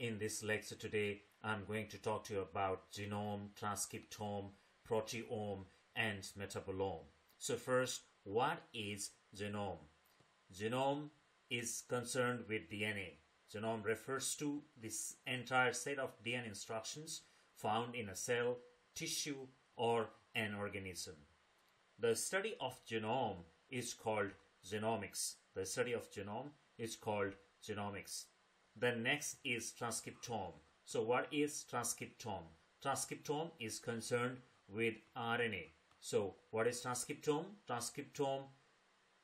In this lecture today, I'm going to talk to you about genome, transcriptome, proteome, and metabolome. So first, what is genome? Genome is concerned with DNA. Genome refers to this entire set of DNA instructions found in a cell, tissue, or an organism. The study of genome is called genomics. The study of genome is called genomics. The next is transcriptome. So what is transcriptome? Transcriptome is concerned with RNA. So what is transcriptome? Transcriptome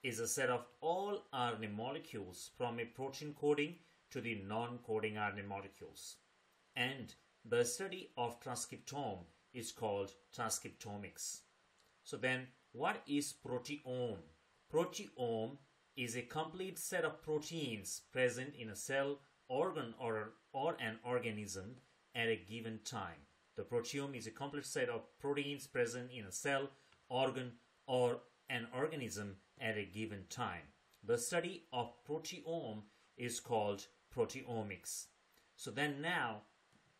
is a set of all RNA molecules from a protein coding to the non-coding RNA molecules. And the study of transcriptome is called transcriptomics. So then, what is proteome? Proteome is a complete set of proteins present in a cell, organ, or an organism at a given time. The proteome is a complete set of proteins present in a cell, organ, or an organism at a given time. The study of proteome is called proteomics. So then now,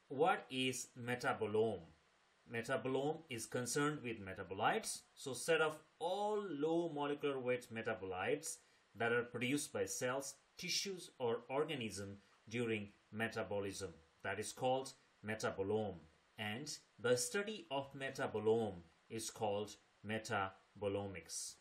what is metabolome? Metabolome is concerned with metabolites, so set of all low molecular weight metabolites that are produced by cells, tissues, or organisms during metabolism. That is called metabolome. And the study of metabolome is called metabolomics.